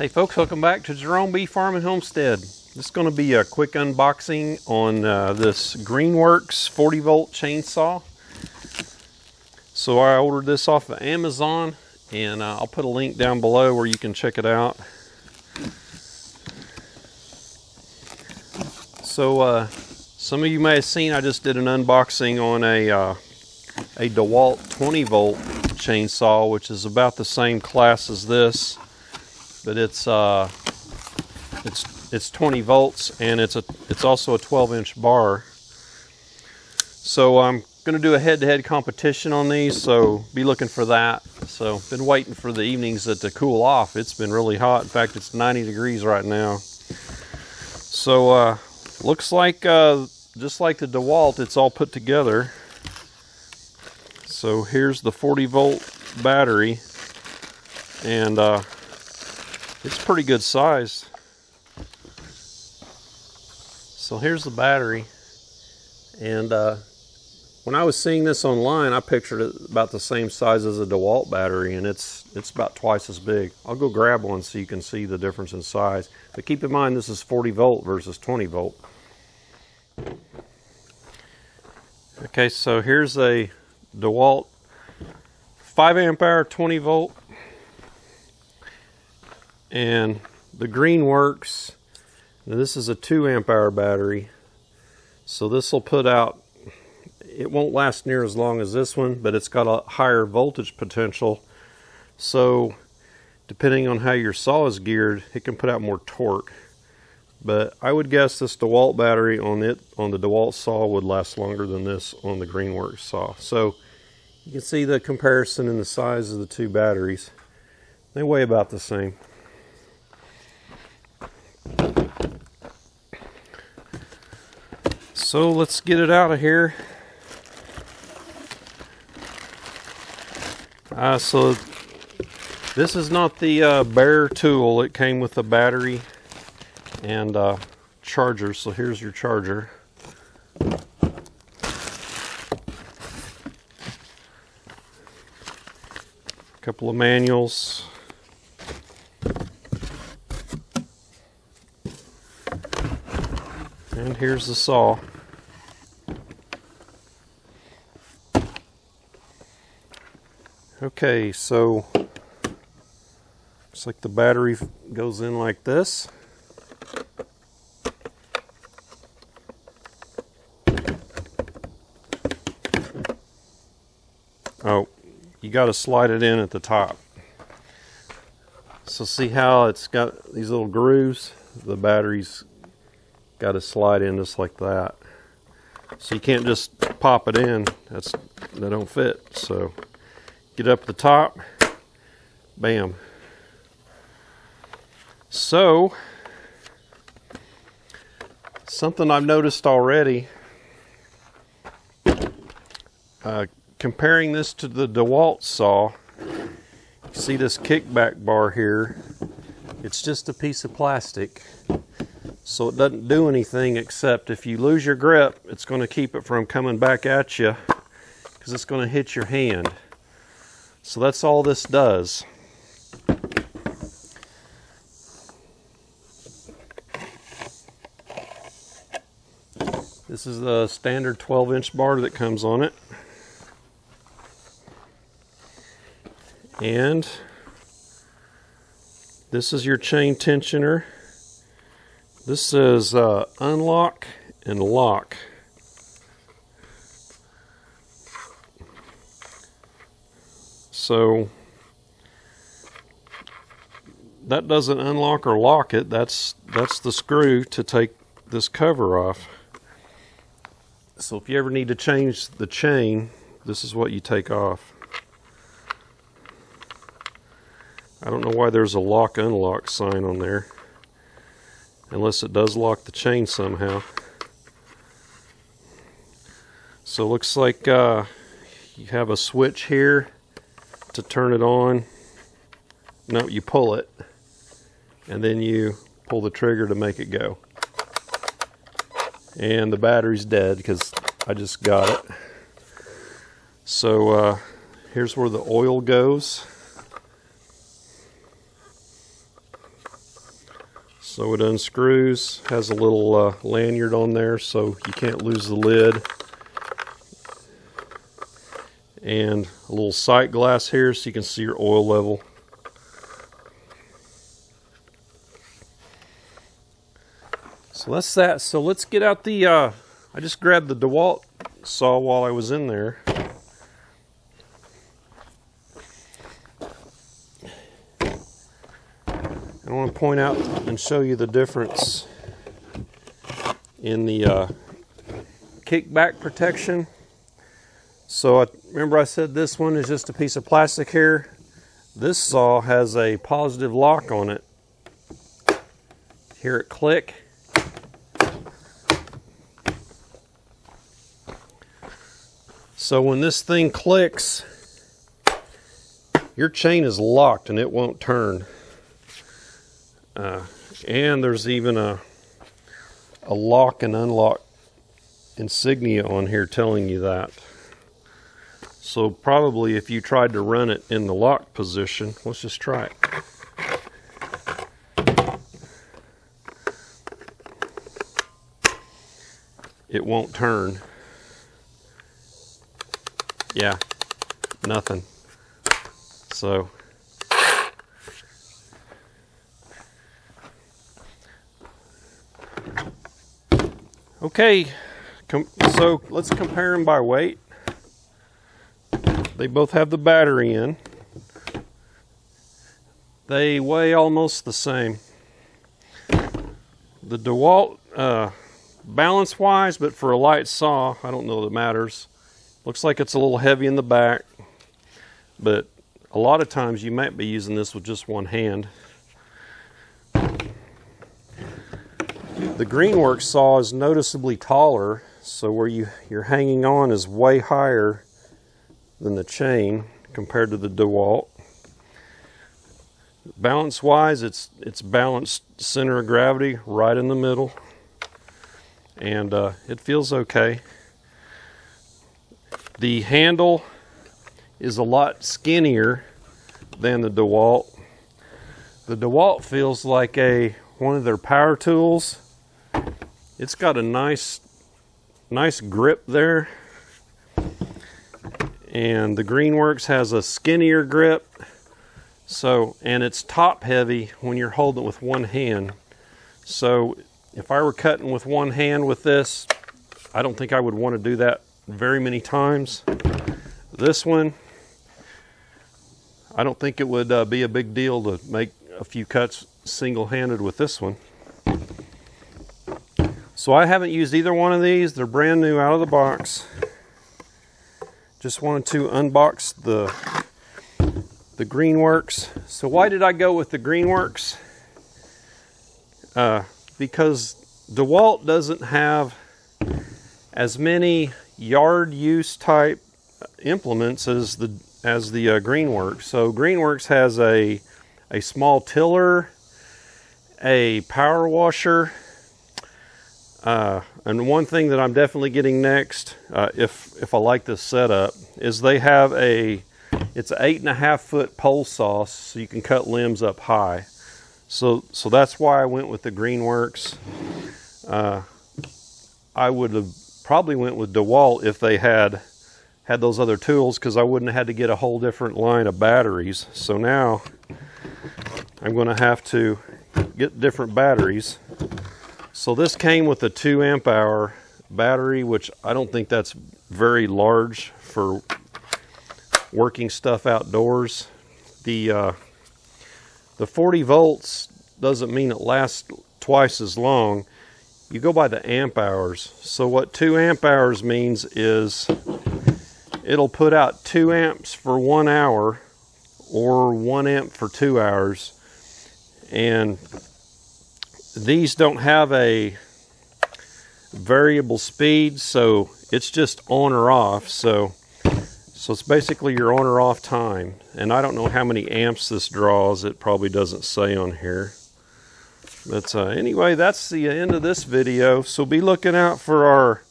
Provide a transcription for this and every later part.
Hey folks, welcome back to Jerome B. Farm and Homestead. This is going to be a quick unboxing on this Greenworks 40-volt chainsaw. So I ordered this off of Amazon, and I'll put a link down below where you can check it out. So some of you may have seen I just did an unboxing on a DeWalt 20-volt chainsaw, which is about the same class as this. But it's 20 volts, and it's also a 12-inch bar. So I'm going to do a head-to-head competition on these, so be looking for that. So been waiting for the evenings to cool off. It's been really hot. In fact, it's 90 degrees right now. So looks like just like the DeWalt, it's all put together. So here's the 40-volt battery, and it's pretty good size. So here's the battery, and when I was seeing this online, I pictured it about the same size as a DeWalt battery, and it's about twice as big. I'll go grab one so you can see the difference in size. But keep in mind, this is 40 volt versus 20 volt. Okay, so here's a DeWalt 5 amp hour 20 volt. And the Greenworks, this is a 2 amp hour battery, so this will put out, it won't last near as long as this one, but it's got a higher voltage potential, so depending on how your saw is geared, it can put out more torque. But I would guess this DeWalt battery on the DeWalt saw would last longer than this on the Greenworks saw. So you can see the comparison in the size of the two batteries. They weigh about the same. So let's get it out of here. So this is not the bare tool. It came with a battery and charger. So here's your charger. A couple of manuals. And here's the saw. Okay, so it's like the battery goes in like this. Oh, you got to slide it in at the top. So see how it's got these little grooves? The battery's got to slide in just like that. So you can't just pop it in. That don't fit. So get up the top, bam. So something I've noticed already, comparing this to the DeWalt saw, you see this kickback bar here, it's just a piece of plastic, so it doesn't do anything except if you lose your grip, it's going to keep it from coming back at you because it's going to hit your hand. So that's all this does. This is the standard 12-inch bar that comes on it. And this is your chain tensioner. This says unlock and lock. So that doesn't unlock or lock it. That's the screw to take this cover off. So if you ever need to change the chain, this is what you take off. I don't know why there's a lock unlock sign on there, unless it does lock the chain somehow. So it looks like you have a switch here to turn it on. No, you pull it, and then you pull the trigger to make it go. And the battery's dead because I just got it. So here's where the oil goes. So it unscrews, has a little lanyard on there so you can't lose the lid. And a little sight glass here so you can see your oil level. So that's that. So let's get out the, I just grabbed the DeWalt saw while I was in there. I want to point out and show you the difference in the kickback protection. So remember I said this one is just a piece of plastic here. This saw has a positive lock on it. Hear it click. So when this thing clicks, your chain is locked and it won't turn. And there's even a lock and unlock insignia on here telling you that. So probably if you tried to run it in the lock position, let's just try it. It won't turn. Yeah, nothing. So okay, so let's compare them by weight. They both have the battery in. They weigh almost the same. The DeWalt, balance wise, but for a light saw, I don't know that it matters. Looks like it's a little heavy in the back, but a lot of times you might be using this with just one hand. The Greenworks saw is noticeably taller, so where you're hanging on is way higher than the chain compared to the DeWalt. Balance wise, it's balanced center of gravity right in the middle, and it feels okay. The handle is a lot skinnier than the DeWalt. The DeWalt feels like one of their power tools. It's got a nice grip there. And the Greenworks has a skinnier grip. So, and it's top heavy when you're holding it with one hand. So if I were cutting with one hand with this, I don't think I would want to do that very many times. This one, I don't think it would be a big deal to make a few cuts single-handed with this one. So I haven't used either one of these. They're brand new out of the box. Just wanted to unbox the Greenworks. So why did I go with the Greenworks? Because DeWalt doesn't have as many yard use type implements as the Greenworks. So Greenworks has a small tiller, a power washer, and one thing that I'm definitely getting next, if I like this setup, is they have it's an 8.5-foot pole saw, so you can cut limbs up high. So that's why I went with the Greenworks. I would have probably went with DeWalt if they had those other tools, because I wouldn't have had to get a whole different line of batteries. So now I'm going to have to get different batteries. So this came with a 2-amp-hour battery, which I don't think that's very large for working stuff outdoors. The 40 volts doesn't mean it lasts twice as long. You go by the amp hours. So what 2 amp hours means is it'll put out 2 amps for 1 hour or 1 amp for 2 hours. And these don't have a variable speed, so it's just on or off. So it's basically your on or off time. And I don't know how many amps this draws. It probably doesn't say on here. But anyway, that's the end of this video. So be looking out for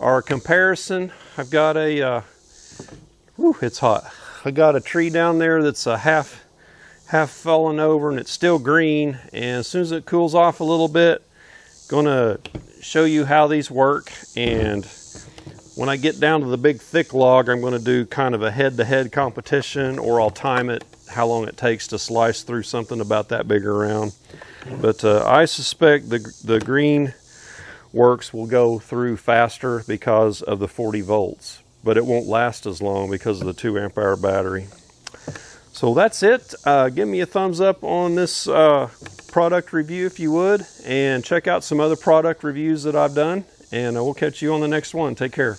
our comparison. I've got a, whew, it's hot. I got a tree down there that's a half half fallen over and it's still green. And as soon as it cools off a little bit, gonna show you how these work. And when I get down to the big thick log, I'm gonna do kind of a head-to-head competition, or I'll time it, how long it takes to slice through something about that big around. But I suspect the Greenworks will go through faster because of the 40 volts, but it won't last as long because of the 2 amp hour battery. So that's it. Give me a thumbs up on this product review if you would, and check out some other product reviews that I've done, and I will catch you on the next one. Take care.